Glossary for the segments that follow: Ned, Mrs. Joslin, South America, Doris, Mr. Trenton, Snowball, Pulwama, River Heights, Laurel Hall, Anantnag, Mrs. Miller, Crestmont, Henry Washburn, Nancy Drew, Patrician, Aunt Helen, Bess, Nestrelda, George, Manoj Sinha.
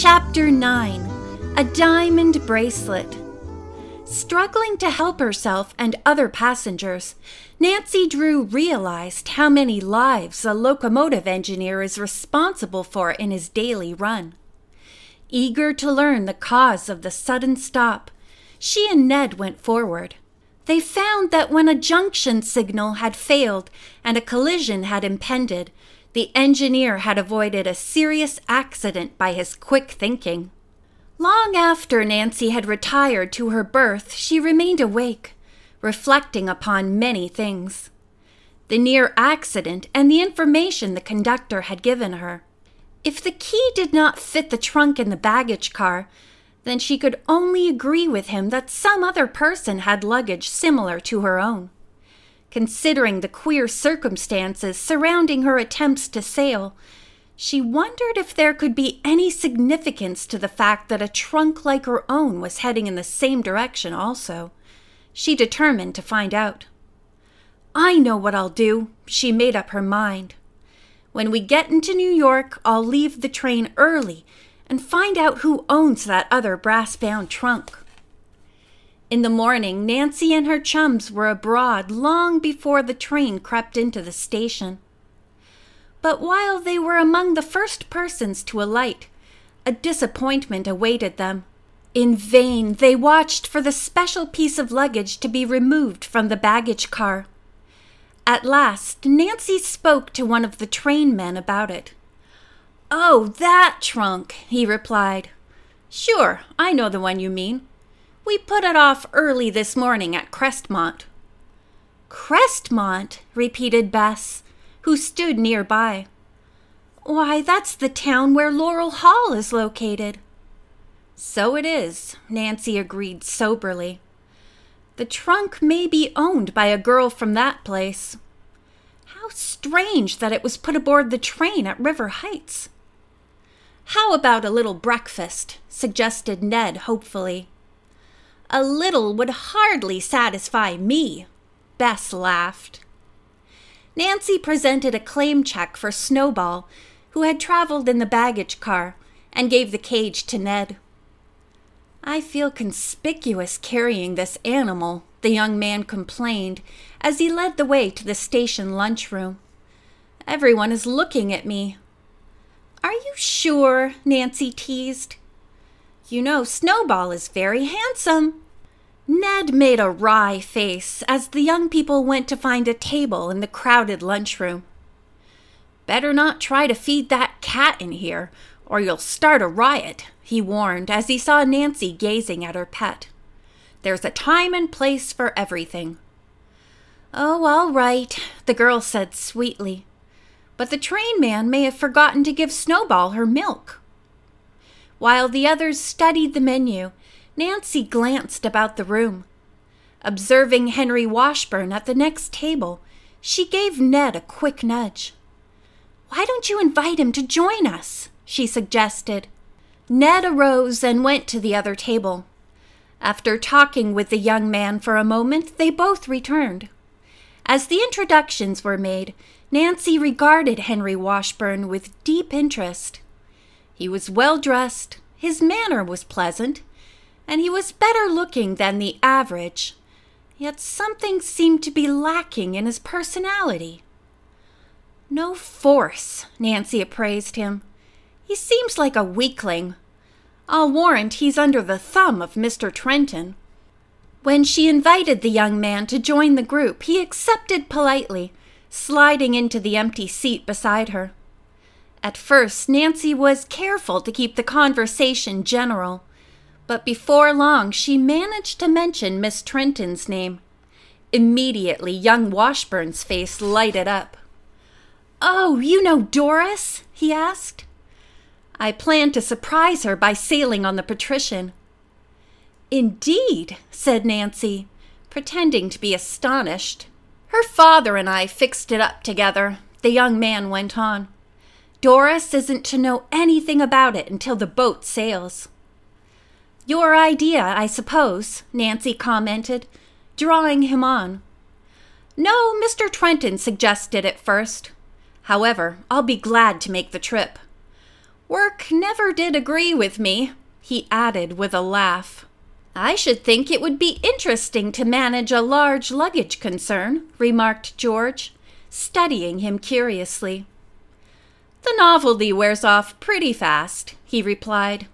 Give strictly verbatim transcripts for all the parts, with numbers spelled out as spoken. Chapter nine. A Diamond Bracelet. Struggling to help herself and other passengers, Nancy Drew realized how many lives a locomotive engineer is responsible for in his daily run. Eager to learn the cause of the sudden stop, she and Ned went forward. They found that when a junction signal had failed and a collision had impended, the engineer had avoided a serious accident by his quick thinking. Long after Nancy had retired to her berth, she remained awake, reflecting upon many things: the near accident and the information the conductor had given her. If the key did not fit the trunk in the baggage car, then she could only agree with him that some other person had luggage similar to her own. Considering the queer circumstances surrounding her attempts to sail, she wondered if there could be any significance to the fact that a trunk like her own was heading in the same direction also. She determined to find out. "I know what I'll do," she made up her mind. "When we get into New York, I'll leave the train early and find out who owns that other brass-bound trunk." In the morning, Nancy and her chums were abroad long before the train crept into the station. But while they were among the first persons to alight, a disappointment awaited them. In vain, they watched for the special piece of luggage to be removed from the baggage car. At last, Nancy spoke to one of the train men about it. "Oh, that trunk," he replied. "Sure, I know the one you mean. We put it off early this morning at Crestmont." "Crestmont?" repeated Bess, who stood nearby. "Why, that's the town where Laurel Hall is located." "So it is," Nancy agreed soberly. "The trunk may be owned by a girl from that place. How strange that it was put aboard the train at River Heights." "How about a little breakfast?" suggested Ned hopefully. "A little would hardly satisfy me," Bess laughed. Nancy presented a claim check for Snowball, who had traveled in the baggage car, and gave the cage to Ned. "I feel conspicuous carrying this animal," the young man complained as he led the way to the station lunchroom. "Everyone is looking at me." "Are you sure?" Nancy teased. "You know, Snowball is very handsome." Ned made a wry face as the young people went to find a table in the crowded lunchroom. "Better not try to feed that cat in here, or you'll start a riot," he warned as he saw Nancy gazing at her pet. "There's a time and place for everything." "Oh, all right," the girl said sweetly. "But the train man may have forgotten to give Snowball her milk." While the others studied the menu, Nancy glanced about the room. Observing Henry Washburn at the next table, she gave Ned a quick nudge. "Why don't you invite him to join us?" she suggested. Ned arose and went to the other table. After talking with the young man for a moment, they both returned. As the introductions were made, Nancy regarded Henry Washburn with deep interest. He was well-dressed, his manner was pleasant, and he was better-looking than the average, yet something seemed to be lacking in his personality. "No force," Nancy appraised him. "He seems like a weakling. I'll warrant he's under the thumb of Mister Trenton." When she invited the young man to join the group, he accepted politely, sliding into the empty seat beside her. At first, Nancy was careful to keep the conversation general, but before long she managed to mention Miss Trenton's name. Immediately, young Washburn's face lighted up. "Oh, you know Doris?" he asked. "I plan to surprise her by sailing on the Patrician." "Indeed," said Nancy, pretending to be astonished. "Her father and I fixed it up together," the young man went on. "Doris isn't to know anything about it until the boat sails." "Your idea, I suppose," Nancy commented, drawing him on. "No, Mister Trenton suggested it first. However, I'll be glad to make the trip. Work never did agree with me," he added with a laugh. "I should think it would be interesting to manage a large luggage concern," remarked George, studying him curiously. "The novelty wears off pretty fast," he replied.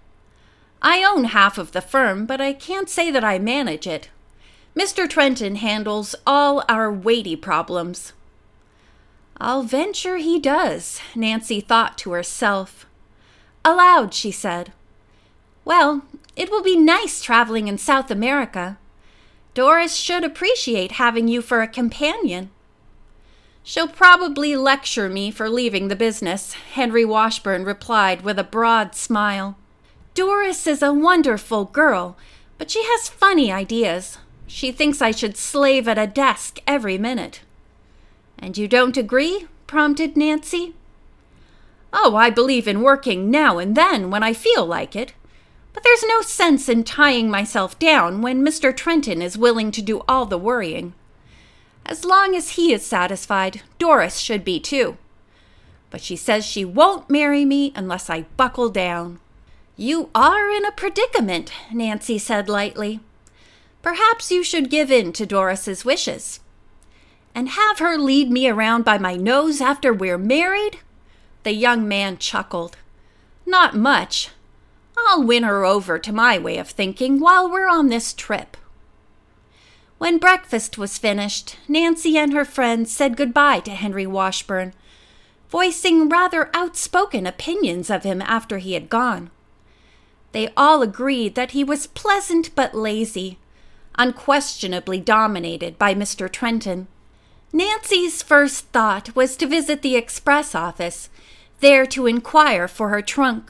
"I own half of the firm, but I can't say that I manage it. Mister Trenton handles all our weighty problems." "I'll venture he does," Nancy thought to herself. Aloud, she said, "Well, it will be nice traveling in South America. Doris should appreciate having you for a companion." "She'll probably lecture me for leaving the business," Henry Washburn replied with a broad smile. "Doris is a wonderful girl, but she has funny ideas. She thinks I should slave at a desk every minute." "And you don't agree?" prompted Nancy. "Oh, I believe in working now and then when I feel like it. But there's no sense in tying myself down when Mister Trenton is willing to do all the worrying. As long as he is satisfied, Doris should be too. But she says she won't marry me unless I buckle down." "You are in a predicament," Nancy said lightly. "Perhaps you should give in to Doris's wishes." "And have her lead me around by my nose after we're married?" The young man chuckled. "Not much. I'll win her over to my way of thinking while we're on this trip." When breakfast was finished, Nancy and her friends said goodbye to Henry Washburn, voicing rather outspoken opinions of him after he had gone. They all agreed that he was pleasant but lazy, unquestionably dominated by Mister Trenton. Nancy's first thought was to visit the express office, there to inquire for her trunk.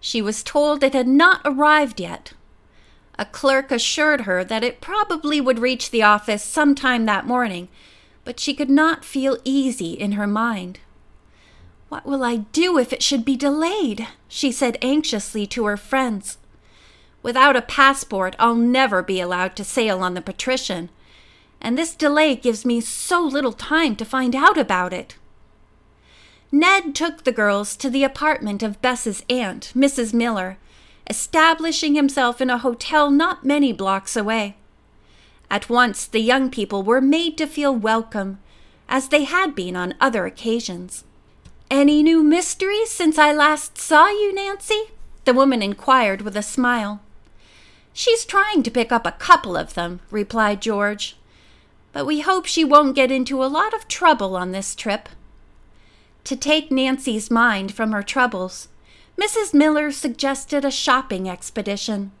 She was told it had not arrived yet. A clerk assured her that it probably would reach the office sometime that morning, but she could not feel easy in her mind. "What will I do if it should be delayed?" she said anxiously to her friends. "Without a passport, I'll never be allowed to sail on the Patrician, and this delay gives me so little time to find out about it." Ned took the girls to the apartment of Bess's aunt, Missus Miller, establishing himself in a hotel not many blocks away. At once the young people were made to feel welcome, as they had been on other occasions. "Any new mysteries since I last saw you, Nancy?" the woman inquired with a smile. "She's trying to pick up a couple of them," replied George, "but we hope she won't get into a lot of trouble on this trip." To take Nancy's mind from her troubles, Missus Miller suggested a shopping expedition.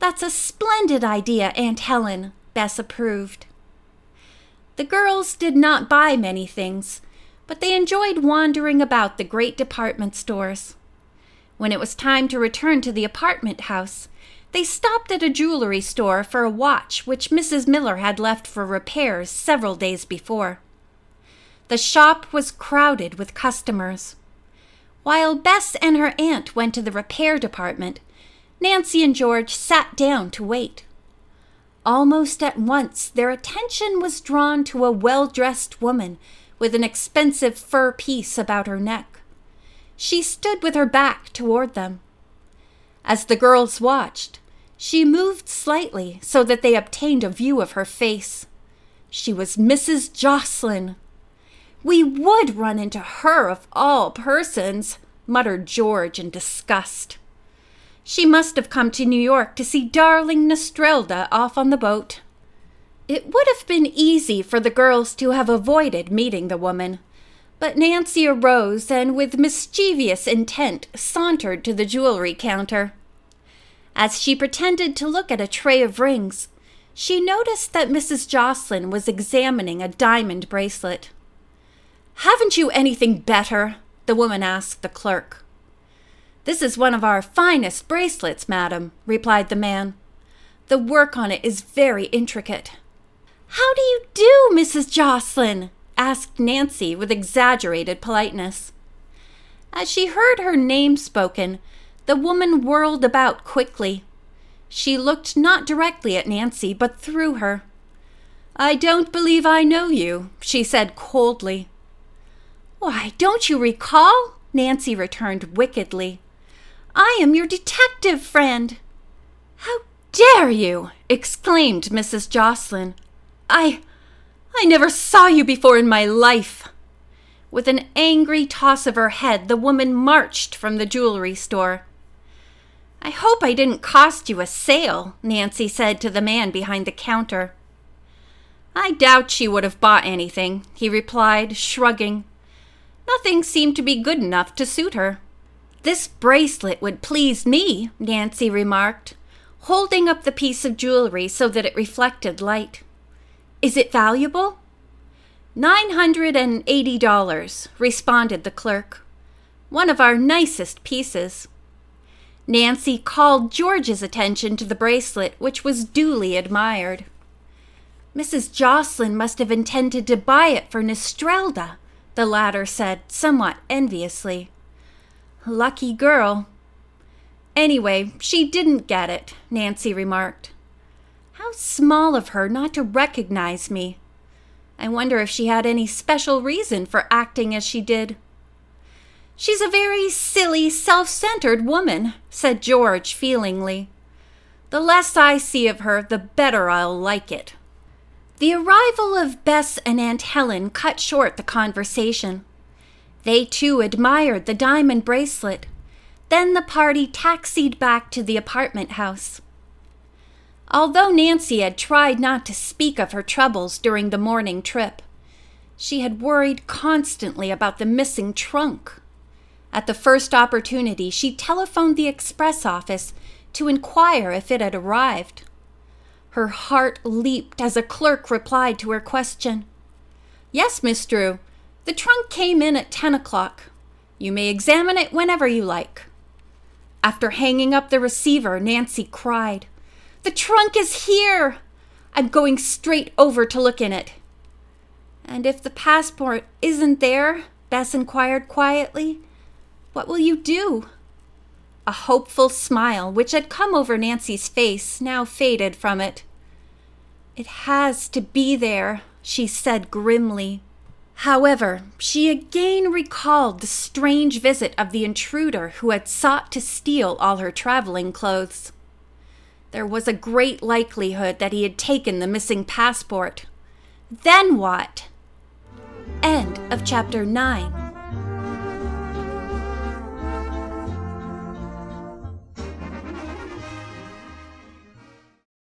"That's a splendid idea, Aunt Helen," Bess approved. The girls did not buy many things, but they enjoyed wandering about the great department stores. When it was time to return to the apartment house, they stopped at a jewelry store for a watch which Missus Miller had left for repairs several days before. The shop was crowded with customers. While Bess and her aunt went to the repair department, Nancy and George sat down to wait. Almost at once, their attention was drawn to a well-dressed woman with an expensive fur piece about her neck. She stood with her back toward them. As the girls watched, she moved slightly so that they obtained a view of her face. She was Missus Joslin. "We would run into her of all persons," muttered George in disgust. "She must have come to New York to see darling Nestrelda off on the boat." It would have been easy for the girls to have avoided meeting the woman, but Nancy arose and with mischievous intent sauntered to the jewelry counter. As she pretended to look at a tray of rings, she noticed that Missus Joslin was examining a diamond bracelet. "Haven't you anything better?" the woman asked the clerk. "This is one of our finest bracelets, madam," replied the man. "The work on it is very intricate." "How do you do, Missus Joslin?" asked Nancy with exaggerated politeness. As she heard her name spoken, the woman whirled about quickly. She looked not directly at Nancy, but through her. "I don't believe I know you," she said coldly. "Why, don't you recall?" Nancy returned wickedly. "I am your detective friend." "How dare you!" exclaimed Missus Joslin. I... I never saw you before in my life." With an angry toss of her head, the woman marched from the jewelry store. "I hope I didn't cost you a sale," Nancy said to the man behind the counter. "I doubt she would have bought anything," he replied, shrugging. Nothing seemed to be good enough to suit her. "This bracelet would please me," Nancy remarked, holding up the piece of jewelry so that it reflected light. "Is it valuable?" Nine hundred and eighty dollars, responded the clerk. "One of our nicest pieces." Nancy called George's attention to the bracelet, which was duly admired. "Missus Joslin must have intended to buy it for Nestrelda," the latter said, somewhat enviously. "Lucky girl." "Anyway, she didn't get it," Nancy remarked. "How small of her not to recognize me. I wonder if she had any special reason for acting as she did." "She's a very silly, self-centered woman," said George feelingly. "The less I see of her, the better I'll like it." The arrival of Bess and Aunt Helen cut short the conversation. They too admired the diamond bracelet. Then the party taxied back to the apartment house. Although Nancy had tried not to speak of her troubles during the morning trip, she had worried constantly about the missing trunk. At the first opportunity, she telephoned the express office to inquire if it had arrived. Her heart leaped as a clerk replied to her question. "Yes, Miss Drew, the trunk came in at ten o'clock. You may examine it whenever you like." After hanging up the receiver, Nancy cried, "The trunk is here! I'm going straight over to look in it." "And if the passport isn't there," Bess inquired quietly, "what will you do?" A hopeful smile, which had come over Nancy's face, now faded from it. "It has to be there," she said grimly. However, she again recalled the strange visit of the intruder who had sought to steal all her traveling clothes. There was a great likelihood that he had taken the missing passport. Then what? End of chapter nine.